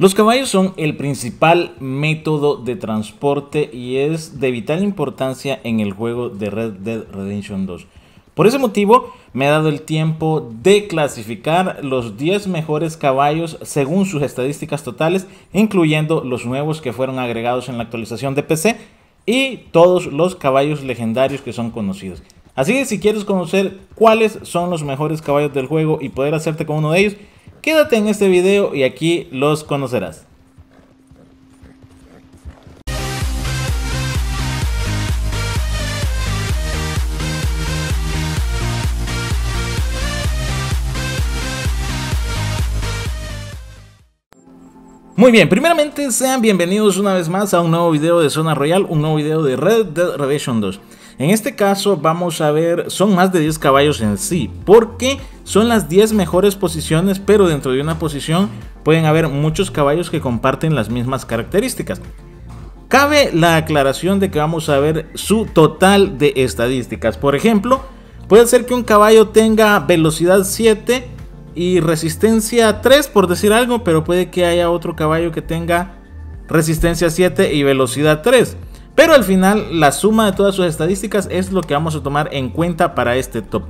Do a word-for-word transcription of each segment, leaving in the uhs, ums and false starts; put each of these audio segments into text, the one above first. Los caballos son el principal método de transporte y es de vital importancia en el juego de Red Dead Redemption dos. Por ese motivo me he dado el tiempo de clasificar los diez mejores caballos según sus estadísticas totales, incluyendo los nuevos que fueron agregados en la actualización de P C y todos los caballos legendarios que son conocidos. Así que si quieres conocer cuáles son los mejores caballos del juego y poder hacerte con uno de ellos, quédate en este video y aquí los conocerás. Muy bien, primeramente sean bienvenidos una vez más a un nuevo video de Zona Royale, un nuevo video de Red Dead Redemption dos. En este caso vamos a ver, son más de diez caballos en sí, porque son las diez mejores posiciones, pero dentro de una posición pueden haber muchos caballos que comparten las mismas características. Cabe la aclaración de que vamos a ver su total de estadísticas. Por ejemplo, puede ser que un caballo tenga velocidad siete y resistencia tres, por decir algo, pero puede que haya otro caballo que tenga resistencia siete y velocidad tres. Pero al final la suma de todas sus estadísticas es lo que vamos a tomar en cuenta para este top.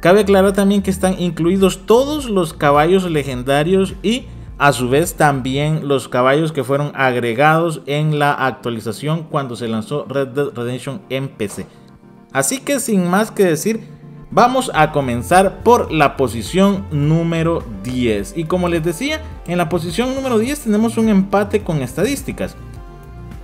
Cabe aclarar también que están incluidos todos los caballos legendarios y a su vez también los caballos que fueron agregados en la actualización cuando se lanzó Red Dead Redemption en P C. Así que sin más que decir, vamos a comenzar por la posición número diez. Y como les decía, en la posición número diez tenemos un empate con estadísticas.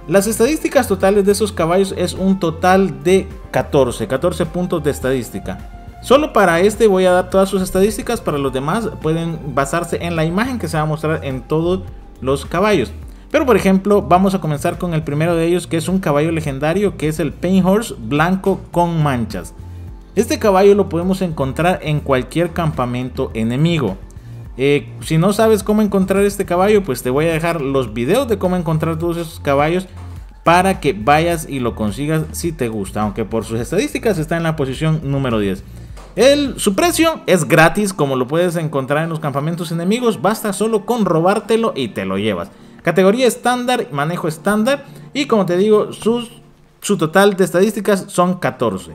Las estadísticas totales de esos caballos es un total de catorce, catorce puntos de estadística. Solo para este voy a dar todas sus estadísticas, para los demás pueden basarse en la imagen que se va a mostrar en todos los caballos. Pero por ejemplo, vamos a comenzar con el primero de ellos, que es un caballo legendario, que es el Paint Horse blanco con manchas. Este caballo lo podemos encontrar en cualquier campamento enemigo. Eh, si no sabes cómo encontrar este caballo, pues te voy a dejar los videos de cómo encontrar todos esos caballos para que vayas y lo consigas si te gusta, aunque por sus estadísticas está en la posición número diez. El, su precio es gratis, como lo puedes encontrar en los campamentos enemigos, basta solo con robártelo y te lo llevas. Categoría estándar, manejo estándar y como te digo, sus, su total de estadísticas son catorce.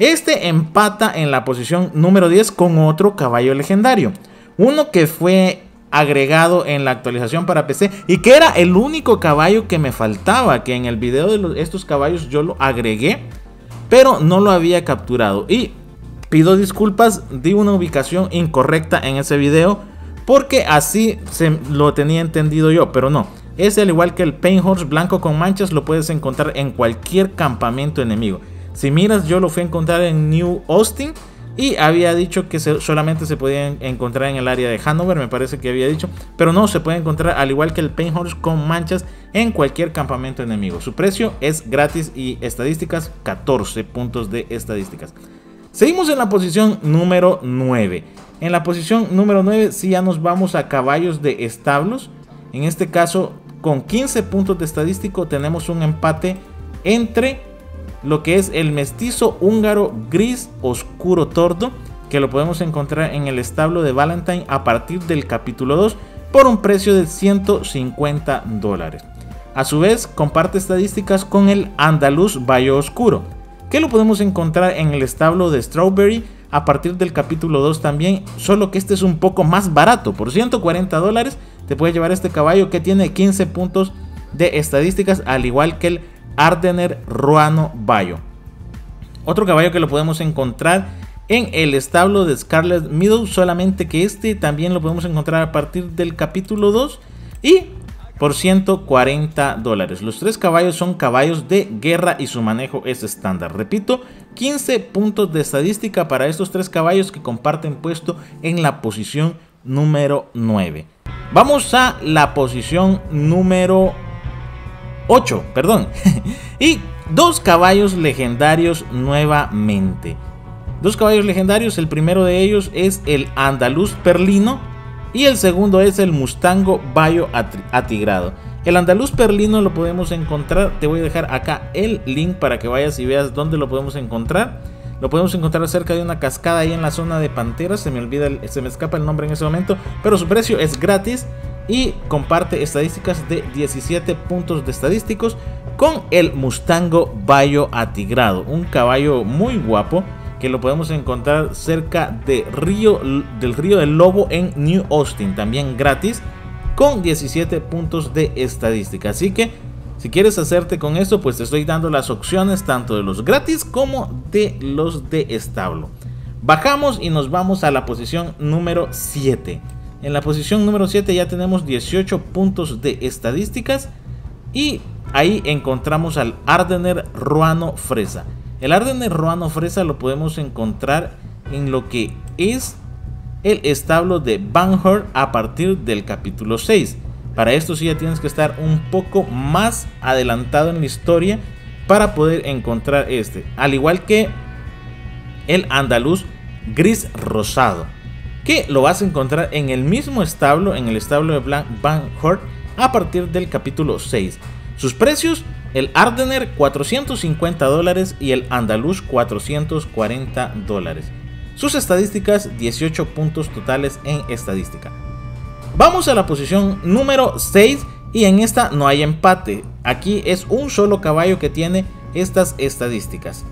Este empata en la posición número diez con otro caballo legendario. Uno que fue agregado en la actualización para P C y que era el único caballo que me faltaba, que en el video de los, estos caballos yo lo agregué, pero no lo había capturado. Y pido disculpas, di una ubicación incorrecta en ese video porque así se, lo tenía entendido yo, pero no. Es al igual que el Paint Horse blanco con manchas, lo puedes encontrar en cualquier campamento enemigo. Si miras, yo lo fui a encontrar en New Austin y había dicho que se, solamente se podía encontrar en el área de Hanover, me parece que había dicho. Pero no, se puede encontrar al igual que el Paint Horse con manchas en cualquier campamento enemigo. Su precio es gratis y estadísticas, catorce puntos de estadísticas. Seguimos en la posición número nueve. En la posición número nueve sí ya nos vamos a caballos de establos. En este caso con quince puntos de estadístico tenemos un empate entre lo que es el mestizo húngaro gris oscuro tordo, que lo podemos encontrar en el establo de Valentine a partir del capítulo dos por un precio de ciento cincuenta dólares. A su vez comparte estadísticas con el andaluz Bayo Oscuro, que lo podemos encontrar en el establo de Strawberry a partir del capítulo dos también, solo que este es un poco más barato, por ciento cuarenta dólares te puedes llevar este caballo que tiene quince puntos de estadísticas, al igual que el Ardener Ruano Bayo. Otro caballo que lo podemos encontrar en el establo de Scarlet Meadow, solamente que este también lo podemos encontrar a partir del capítulo dos y por ciento cuarenta dólares. Los tres caballos son caballos de guerra y su manejo es estándar. Repito, quince puntos de estadística para estos tres caballos que comparten puesto en la posición número nueve. Vamos a la posición número ocho, perdón. Y dos caballos legendarios nuevamente. Dos caballos legendarios, el primero de ellos es el andaluz perlino y el segundo es el mustango Bayo Atigrado. El andaluz perlino lo podemos encontrar, te voy a dejar acá el link para que vayas y veas dónde lo podemos encontrar. Lo podemos encontrar cerca de una cascada ahí en la zona de Panteras, se me olvida, se me escapa el nombre en ese momento, pero su precio es gratis y comparte estadísticas de diecisiete puntos de estadísticos con el Mustango Bayo Atigrado, un caballo muy guapo que lo podemos encontrar cerca de Río, del Río del Lobo en New Austin, también gratis, con diecisiete puntos de estadística. Así que si quieres hacerte con esto, pues te estoy dando las opciones tanto de los gratis como de los de establo. Bajamos y nos vamos a la posición número siete. En la posición número siete ya tenemos dieciocho puntos de estadísticas y ahí encontramos al Ardener Ruano Fresa. El Ardener Ruano Fresa lo podemos encontrar en lo que es el establo de Banhart a partir del capítulo seis. Para esto sí ya tienes que estar un poco más adelantado en la historia para poder encontrar este. Al igual que el Andaluz Gris Rosado, que lo vas a encontrar en el mismo establo, en el establo de Banhart a partir del capítulo seis. Sus precios, el Ardener cuatrocientos cincuenta dólares y el Andaluz cuatrocientos cuarenta dólares. Sus estadísticas, dieciocho puntos totales en estadística. Vamos a la posición número seis y en esta no hay empate. Aquí es un solo caballo que tiene estas estadísticas.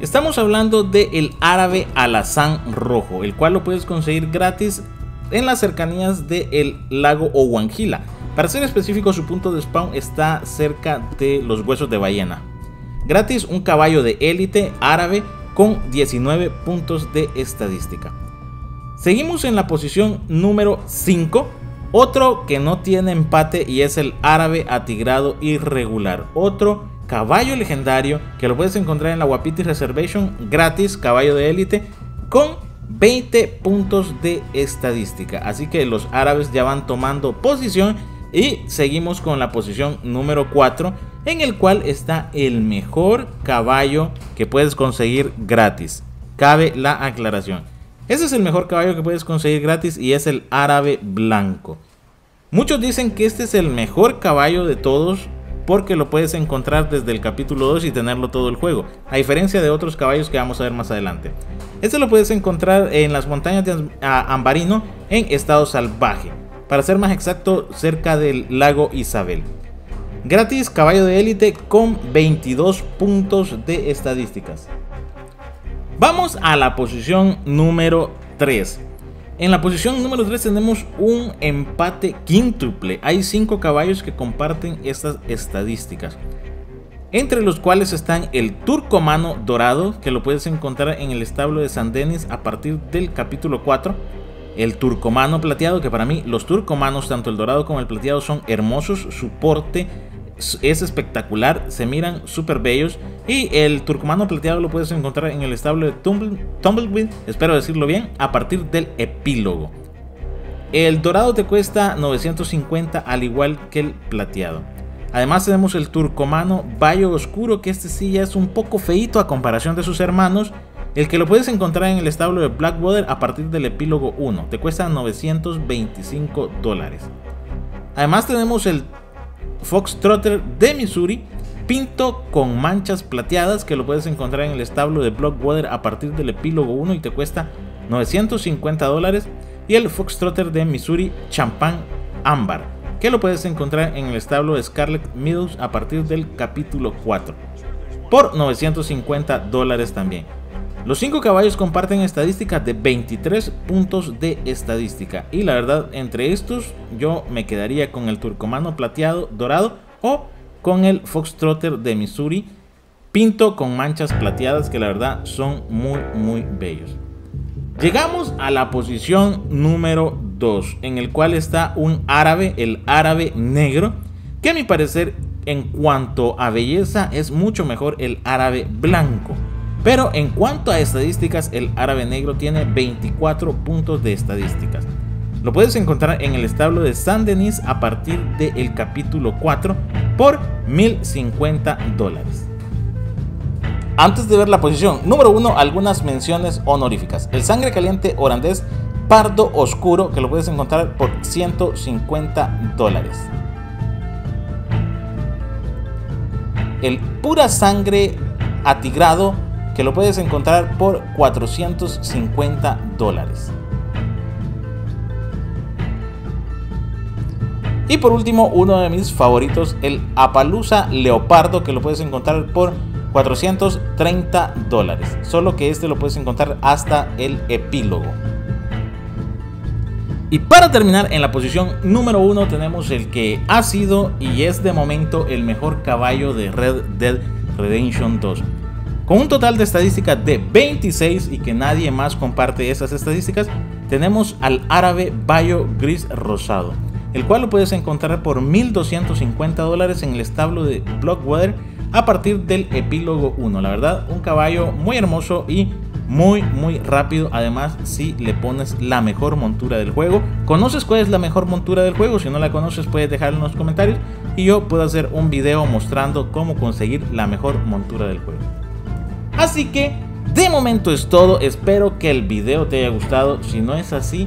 Estamos hablando del Árabe Alazán Rojo, el cual lo puedes conseguir gratis en las cercanías del lago Owangila. Para ser específico, su punto de spawn está cerca de los huesos de ballena. Gratis, un caballo de élite árabe con diecinueve puntos de estadística. Seguimos en la posición número cinco, otro que no tiene empate y es el Árabe Atigrado Irregular, otro caballo legendario que lo puedes encontrar en la Wapiti Reservation, gratis, caballo de élite con veinte puntos de estadística. Así que los árabes ya van tomando posición y seguimos con la posición número cuatro, en el cual está el mejor caballo que puedes conseguir gratis. Cabe la aclaración. Ese es el mejor caballo que puedes conseguir gratis y es el Árabe Blanco. Muchos dicen que este es el mejor caballo de todos porque lo puedes encontrar desde el capítulo dos y tenerlo todo el juego, a diferencia de otros caballos que vamos a ver más adelante. Este lo puedes encontrar en las montañas de Ambarino en estado salvaje, para ser más exacto cerca del lago Isabel. Gratis, caballo de élite con veintidós puntos de estadísticas. Vamos a la posición número tres. En la posición número tres tenemos un empate quíntuple. Hay cinco caballos que comparten estas estadísticas, entre los cuales están el Turcomano Dorado, que lo puedes encontrar en el establo de San Denis a partir del capítulo cuatro. El Turcomano Plateado, que para mí los turcomanos, tanto el dorado como el plateado, son hermosos. Su porte es espectacular, se miran súper bellos. Y el Turcomano Plateado lo puedes encontrar en el establo de Tumble, Tumbleweed, espero decirlo bien, a partir del epílogo. El dorado te cuesta novecientos cincuenta, al igual que el plateado. Además tenemos el Turcomano Bayo Oscuro, que este sí ya es un poco feito a comparación de sus hermanos, el que lo puedes encontrar en el establo de Blackwater a partir del epílogo uno. Te cuesta novecientos veinticinco dólares. Además tenemos el Fox Trotter de Missouri, pinto con manchas plateadas, que lo puedes encontrar en el establo de Blackwater a partir del epílogo uno y te cuesta novecientos cincuenta dólares. Y el Fox Trotter de Missouri champán ámbar, que lo puedes encontrar en el establo de Scarlet Meadows a partir del capítulo cuatro por novecientos cincuenta dólares también. Los cinco caballos comparten estadísticas de veintitrés puntos de estadística y la verdad, entre estos yo me quedaría con el Turcomano Plateado Dorado o con el Fox Trotter de Missouri pinto con manchas plateadas, que la verdad son muy muy bellos. Llegamos a la posición número dos, en el cual está un árabe, el Árabe Negro, que a mi parecer en cuanto a belleza es mucho mejor el Árabe Blanco. Pero en cuanto a estadísticas, el Árabe Negro tiene veinticuatro puntos de estadísticas. Lo puedes encontrar en el establo de San Denis a partir del capítulo cuatro por mil cincuenta dólares. Antes de ver la posición número uno, algunas menciones honoríficas. El Sangre Caliente Holandés Pardo Oscuro, que lo puedes encontrar por ciento cincuenta dólares. El Pura Sangre Atigrado, que lo puedes encontrar por cuatrocientos cincuenta dólares. Y por último, uno de mis favoritos, el Appaloosa Leopardo, que lo puedes encontrar por cuatrocientos treinta dólares. Solo que este lo puedes encontrar hasta el epílogo. Y para terminar, en la posición número uno tenemos el que ha sido y es de momento el mejor caballo de Red Dead Redemption dos. Con un total de estadísticas de veintiséis y que nadie más comparte esas estadísticas, tenemos al Árabe Bayo Gris Rosado, el cual lo puedes encontrar por mil doscientos cincuenta dólares en el establo de Blockwater a partir del epílogo uno. La verdad, un caballo muy hermoso y muy muy rápido. Además, si le pones la mejor montura del juego. ¿Conoces cuál es la mejor montura del juego? Si no la conoces, puedes dejarla en los comentarios y yo puedo hacer un video mostrando cómo conseguir la mejor montura del juego. Así que de momento es todo. Espero que el video te haya gustado. Si no es así,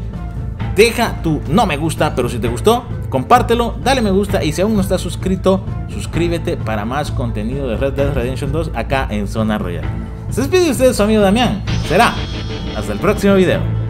deja tu no me gusta, pero si te gustó, compártelo, dale me gusta y si aún no estás suscrito, suscríbete para más contenido de Red Dead Redemption dos acá en Zona Royale. Se despide usted su amigo Damián Será. Hasta el próximo video.